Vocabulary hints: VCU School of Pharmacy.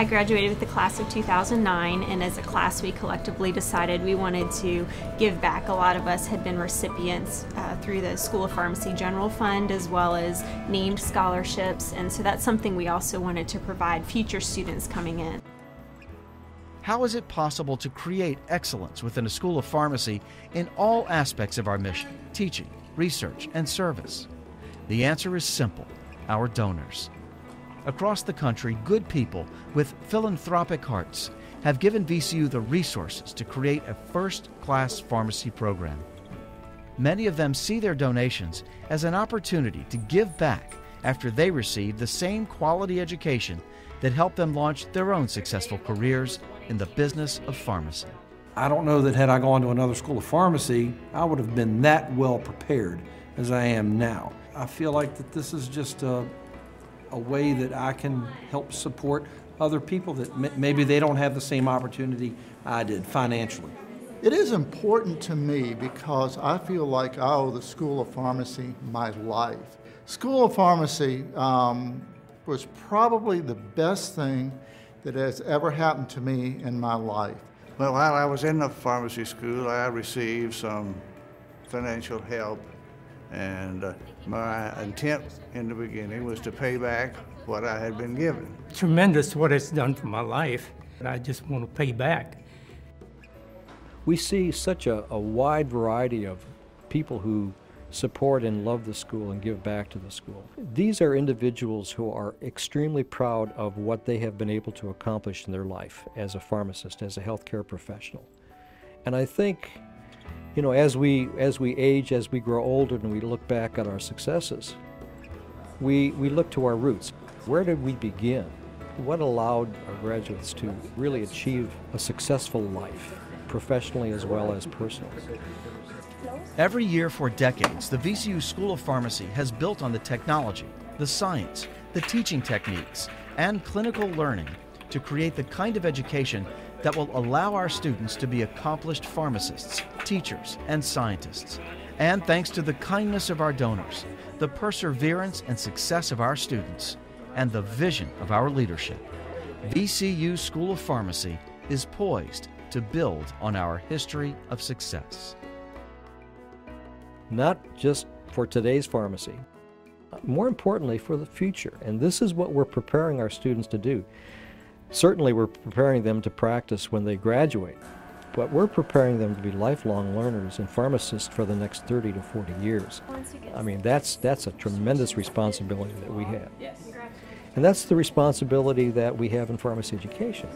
I graduated with the class of 2009, and as a class we collectively decided we wanted to give back. A lot of us had been recipients through the School of Pharmacy General Fund as well as named scholarships, and so that's something we also wanted to provide future students coming in. How is it possible to create excellence within a School of Pharmacy in all aspects of our mission, teaching, research, and service? The answer is simple: our donors. Across the country, good people with philanthropic hearts have given VCU the resources to create a first-class pharmacy program. Many of them see their donations as an opportunity to give back after they receive the same quality education that helped them launch their own successful careers in the business of pharmacy. I don't know that had I gone to another School of Pharmacy, I would have been that well prepared as I am now. I feel like that this is just a way that I can help support other people that maybe they don't have the same opportunity I did financially. It is important to me because I feel like I owe the School of Pharmacy my life. School of Pharmacy was probably the best thing that has ever happened to me in my life. Well, while I was in the pharmacy school, I received some financial help, and my intent in the beginning was to pay back what I had been given. Tremendous what it's done for my life. I just want to pay back. We see such a wide variety of people who support and love the school and give back to the school. These are individuals who are extremely proud of what they have been able to accomplish in their life as a pharmacist, as a healthcare professional. And I think, you know, as we age, as we grow older and we look back at our successes, we look to our roots. Where did we begin? What allowed our graduates to really achieve a successful life, professionally as well as personally? Every year for decades, the VCU School of Pharmacy has built on the technology, the science, the teaching techniques, and clinical learning to create the kind of education that will allow our students to be accomplished pharmacists, teachers, and scientists. And thanks to the kindness of our donors, the perseverance and success of our students, and the vision of our leadership, VCU School of Pharmacy is poised to build on our history of success. Not just for today's pharmacy, more importantly for the future. And this is what we're preparing our students to do. Certainly we're preparing them to practice when they graduate, but we're preparing them to be lifelong learners and pharmacists for the next 30 to 40 years. I mean, that's a tremendous responsibility that we have. And that's the responsibility that we have in pharmacy education.